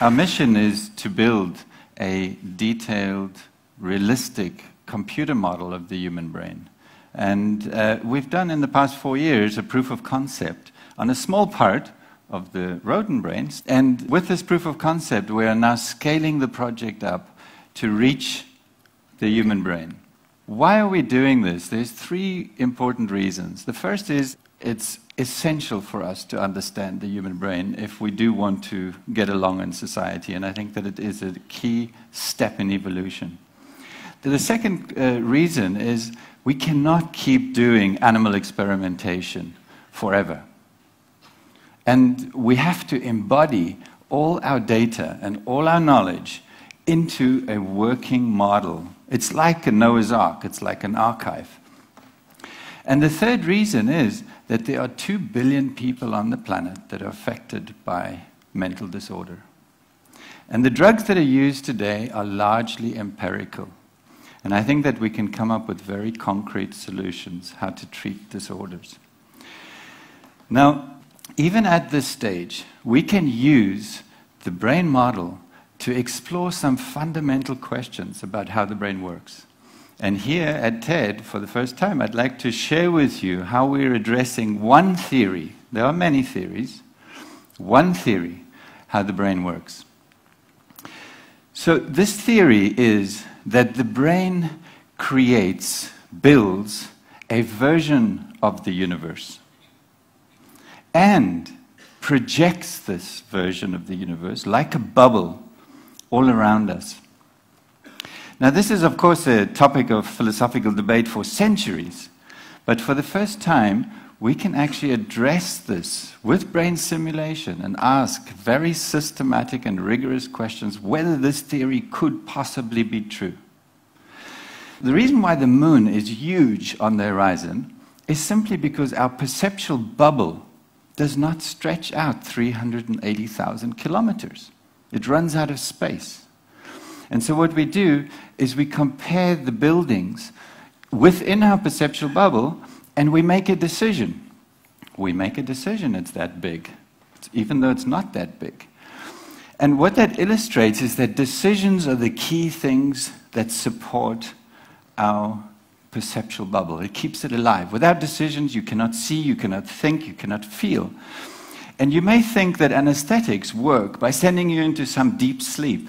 Our mission is to build a detailed, realistic computer model of the human brain. And we've done in the past 4 years a proof of concept on a small part of the rodent brains. And with this proof of concept, we are now scaling the project up to reach the human brain. Why are we doing this? There's three important reasons. The first is it's essential for us to understand the human brain if we do want to get along in society, and I think that it is a key step in evolution. The second reason is we cannot keep doing animal experimentation forever. And we have to embody all our data and all our knowledge into a working model. It's like a Noah's Ark, it's like an archive. And the third reason is that there are 2 billion people on the planet that are affected by mental disorder. And the drugs that are used today are largely empirical. And I think that we can come up with very concrete solutions how to treat disorders. Now, even at this stage, we can use the brain model to explore some fundamental questions about how the brain works. And here at TED, for the first time, I'd like to share with you how we're addressing one theory. There are many theories. One theory, how the brain works. So this theory is that the brain creates, builds, a version of the universe and projects this version of the universe like a bubble all around us. Now, this is, of course, a topic of philosophical debate for centuries, but for the first time, we can actually address this with brain simulation and ask very systematic and rigorous questions whether this theory could possibly be true. The reason why the moon is huge on the horizon is simply because our perceptual bubble does not stretch out 380,000 kilometers. It runs out of space. And so what we do is we compare the buildings within our perceptual bubble and we make a decision. We make a decision it's that big, even though it's not that big. And what that illustrates is that decisions are the key things that support our perceptual bubble. It keeps it alive. Without decisions, you cannot see, you cannot think, you cannot feel. And you may think that anesthetics work by sending you into some deep sleep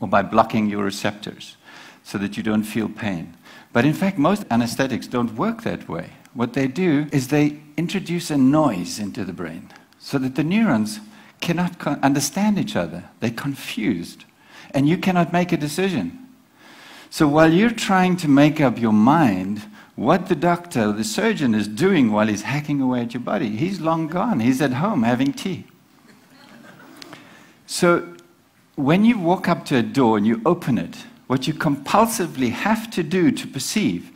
or by blocking your receptors so that you don't feel pain. But in fact, most anesthetics don't work that way. What they do is they introduce a noise into the brain so that the neurons cannot understand each other. They're confused, and you cannot make a decision. So while you're trying to make up your mind what the doctor, the surgeon, is doing while he's hacking away at your body, he's long gone. He's at home having tea. So when you walk up to a door and you open it, what you compulsively have to do to perceive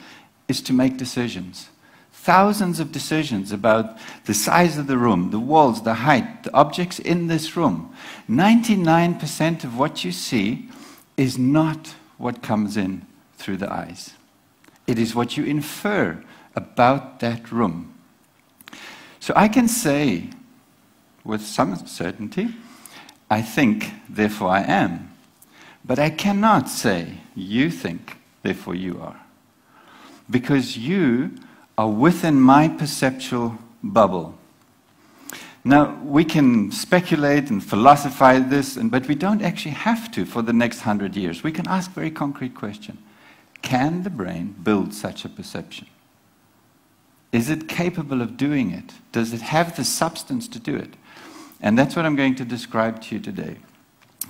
is to make decisions. Thousands of decisions about the size of the room, the walls, the height, the objects in this room. 99% of what you see is not what comes in through the eyes. It is what you infer about that room. So I can say with some certainty, I think, therefore I am. But I cannot say, you think, therefore you are. Because you are within my perceptual bubble. Now, we can speculate and philosophize this, but we don't actually have to for the next 100 years. We can ask a very concrete question. Can the brain build such a perception? Is it capable of doing it? Does it have the substance to do it? And that's what I'm going to describe to you today.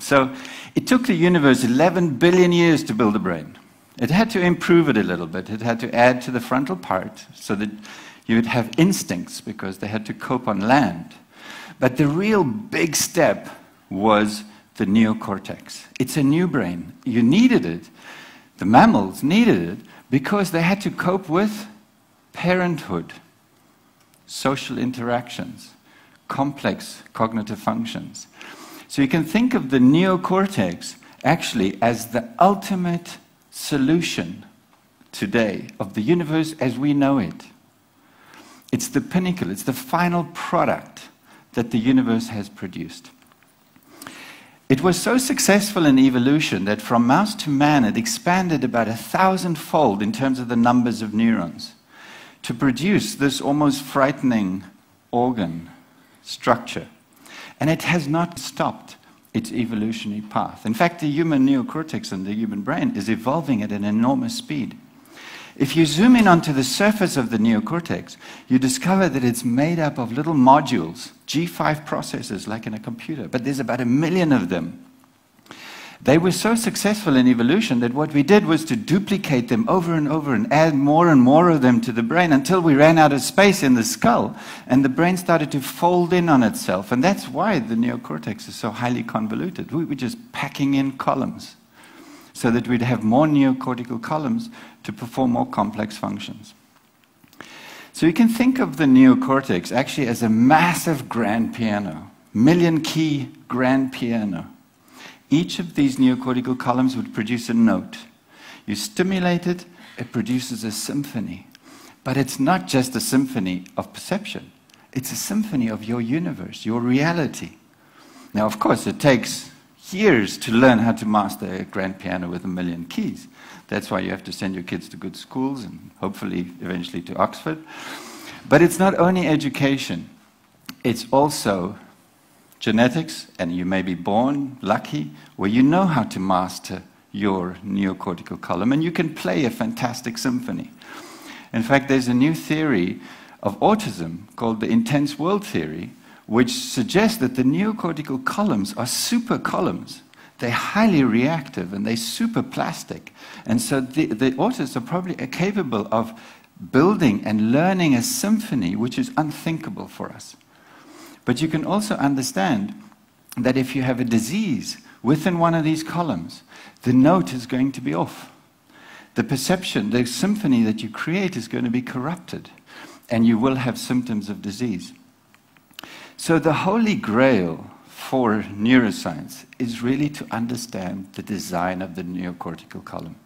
So, it took the universe 11 billion years to build a brain. It had to improve it a little bit. It had to add to the frontal part so that you would have instincts because they had to cope on land. But the real big step was the neocortex. It's a new brain. You needed it. The mammals needed it because they had to cope with parenthood, social interactions, complex cognitive functions. So you can think of the neocortex actually as the ultimate solution today of the universe as we know it. It's the pinnacle, it's the final product that the universe has produced. It was so successful an evolution that from mouse to man it expanded about 1,000-fold in terms of the numbers of neurons to produce this almost frightening organ structure. And it has not stopped its evolutionary path. In fact, the human neocortex and the human brain is evolving at an enormous speed. If you zoom in onto the surface of the neocortex, you discover that it's made up of little modules, G5 processors like in a computer, but there's about 1 million of them. They were so successful in evolution that what we did was to duplicate them over and over and add more and more of them to the brain until we ran out of space in the skull and the brain started to fold in on itself. And that's why the neocortex is so highly convoluted. We were just packing in columns so that we'd have more neocortical columns to perform more complex functions. So you can think of the neocortex actually as a massive grand piano, 1 million key grand piano. Each of these neocortical columns would produce a note. You stimulate it, it produces a symphony. But it's not just a symphony of perception. It's a symphony of your universe, your reality. Now, of course, it takes years to learn how to master a grand piano with 1 million keys. That's why you have to send your kids to good schools and hopefully eventually to Oxford. But it's not only education. It's also genetics, and you may be born lucky where you know how to master your neocortical column and you can play a fantastic symphony. In fact, there's a new theory of autism called the intense world theory, which suggests that the neocortical columns are super columns. They're highly reactive and they're super plastic. And so the autists are probably capable of building and learning a symphony which is unthinkable for us. But you can also understand that if you have a disease within one of these columns, the note is going to be off. The perception, the symphony that you create is going to be corrupted, and you will have symptoms of disease. So the holy grail for neuroscience is really to understand the design of the neocortical column.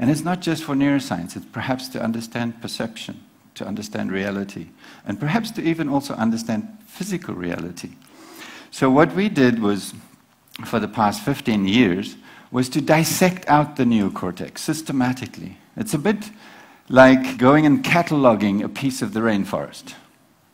And it's not just for neuroscience, it's perhaps to understand perception, to understand reality, and perhaps to even also understand physical reality. So what we did was, for the past 15 years, was to dissect out the neocortex systematically. It's a bit like going and cataloging a piece of the rainforest.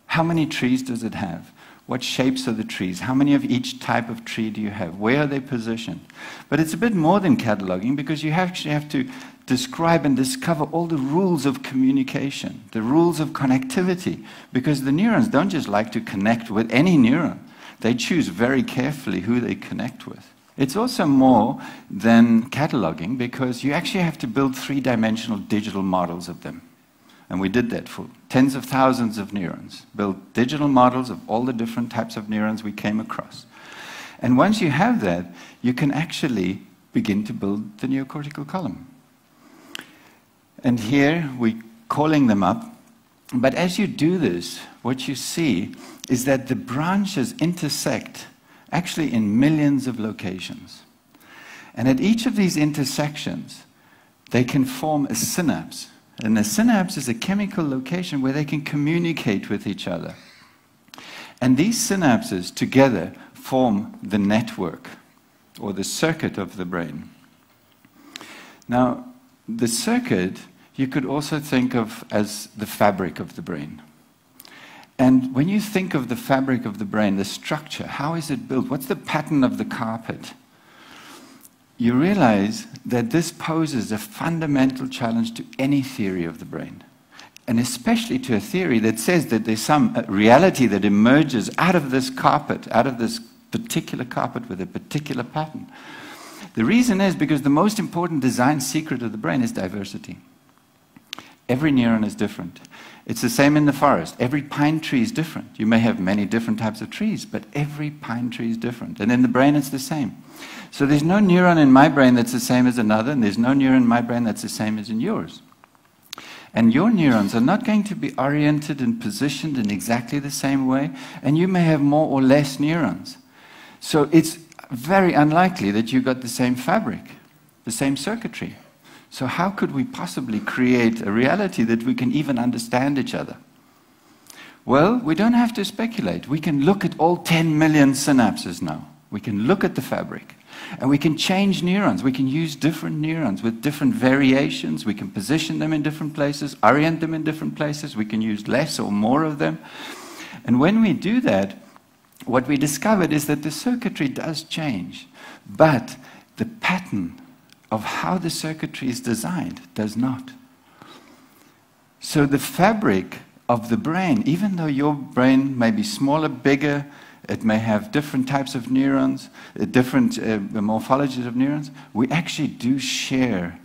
How many trees does it have? What shapes are the trees? How many of each type of tree do you have? Where are they positioned? But it's a bit more than cataloging, because you actually have to describe and discover all the rules of communication, the rules of connectivity, because the neurons don't just like to connect with any neuron. They choose very carefully who they connect with. It's also more than cataloging, because you actually have to build three-dimensional digital models of them. And we did that for tens of thousands of neurons, built digital models of all the different types of neurons we came across. And once you have that, you can actually begin to build the neocortical column. And here we're calling them up. But as you do this, what you see is that the branches intersect actually in millions of locations. And at each of these intersections, they can form a synapse. And the synapse is a chemical location where they can communicate with each other. And these synapses together form the network, or the circuit of the brain. Now, the circuit you could also think of as the fabric of the brain. And when you think of the fabric of the brain, the structure, how is it built? What's the pattern of the carpet? You realize that this poses a fundamental challenge to any theory of the brain, and especially to a theory that says that there's some reality that emerges out of this carpet, out of this particular carpet with a particular pattern. The reason is because the most important design secret of the brain is diversity. Every neuron is different. It's the same in the forest. Every pine tree is different. You may have many different types of trees, but every pine tree is different. And in the brain, it's the same. So there's no neuron in my brain that's the same as another, and there's no neuron in my brain that's the same as in yours. And your neurons are not going to be oriented and positioned in exactly the same way, and you may have more or less neurons. So it's very unlikely that you got the same fabric, the same circuitry. So how could we possibly create a reality that we can even understand each other? Well, we don't have to speculate. We can look at all 10 million synapses now. We can look at the fabric, and we can change neurons. We can use different neurons with different variations. We can position them in different places, orient them in different places. We can use less or more of them. And when we do that, what we discovered is that the circuitry does change, but the pattern of how the circuitry is designed does not. So the fabric of the brain, even though your brain may be smaller, bigger, it may have different types of neurons, different morphologies of neurons, we actually do share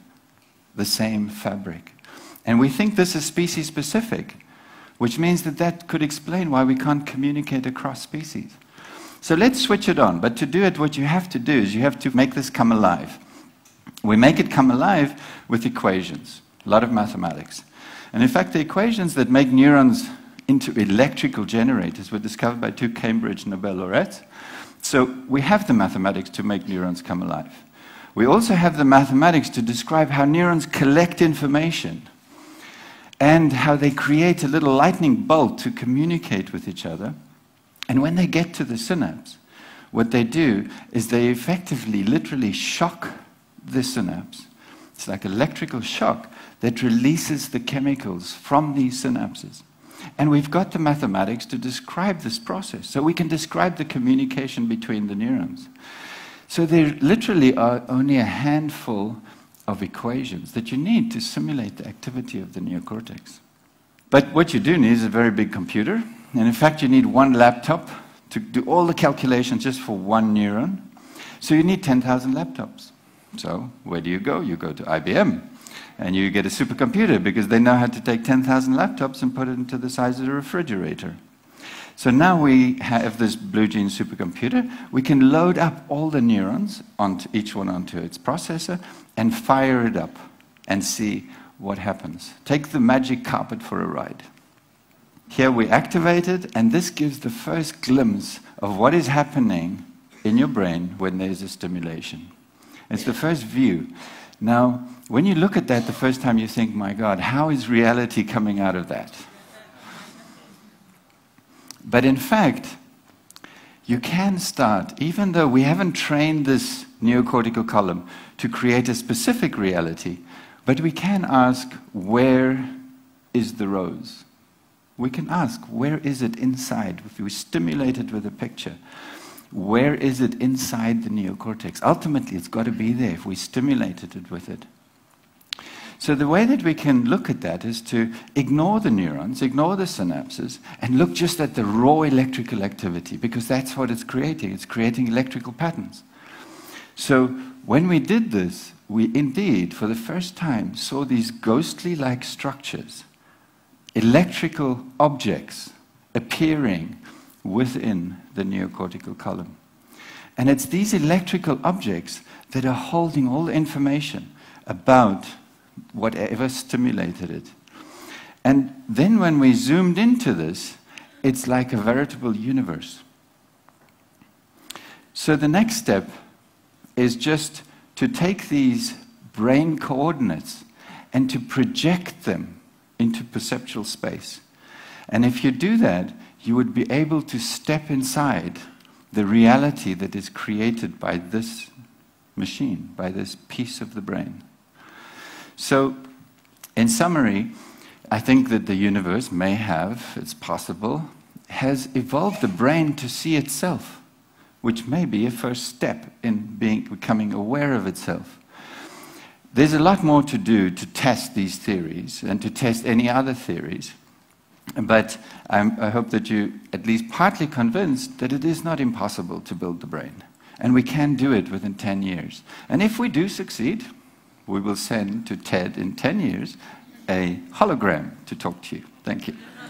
the same fabric. And we think this is species-specific, which means that that could explain why we can't communicate across species. So let's switch it on. But to do it, what you have to do is you have to make this come alive. We make it come alive with equations, a lot of mathematics. And in fact, the equations that make neurons into electrical generators were discovered by two Cambridge Nobel laureates. So we have the mathematics to make neurons come alive. We also have the mathematics to describe how neurons collect information and how they create a little lightning bolt to communicate with each other. And when they get to the synapse, what they do is they effectively, literally shock the synapse. It's like electrical shock that releases the chemicals from these synapses. And we've got the mathematics to describe this process, so we can describe the communication between the neurons. So there literally are only a handful of equations that you need to simulate the activity of the neocortex. But what you do need is a very big computer, and in fact you need one laptop to do all the calculations just for one neuron. So you need 10,000 laptops. So where do you go? You go to IBM. And you get a supercomputer, because they know how to take 10,000 laptops and put it into the size of the refrigerator. So now we have this BlueJean supercomputer. We can load up all the neurons, each one onto its processor, and fire it up and see what happens. Take the magic carpet for a ride. Here we activate it, and this gives the first glimpse of what is happening in your brain when there's a stimulation. It's the first view. Now, when you look at that the first time, you think, my God, how is reality coming out of that? But in fact, you can start, even though we haven't trained this neocortical column to create a specific reality, but we can ask, where is the rose? We can ask, where is it inside? If we stimulate it with a picture, where is it inside the neocortex? Ultimately, it's got to be there if we stimulated it with it. So the way that we can look at that is to ignore the neurons, ignore the synapses, and look just at the raw electrical activity, because that's what it's creating. It's creating electrical patterns. So when we did this, we indeed, for the first time, saw these ghostly-like structures, electrical objects appearing within the neocortical column. And it's these electrical objects that are holding all the information about whatever stimulated it. And then when we zoomed into this, it's like a veritable universe. So the next step is just to take these brain coordinates and to project them into perceptual space. And if you do that, you would be able to step inside the reality that is created by this machine, by this piece of the brain. So, in summary, I think that the universe may have, it's possible, has evolved the brain to see itself, which may be a first step in becoming aware of itself. There's a lot more to do to test these theories and to test any other theories. But I hope that you at least partly convinced that it is not impossible to build the brain. And we can do it within 10 years. And if we do succeed, we will send to TED in 10 years a hologram to talk to you. Thank you.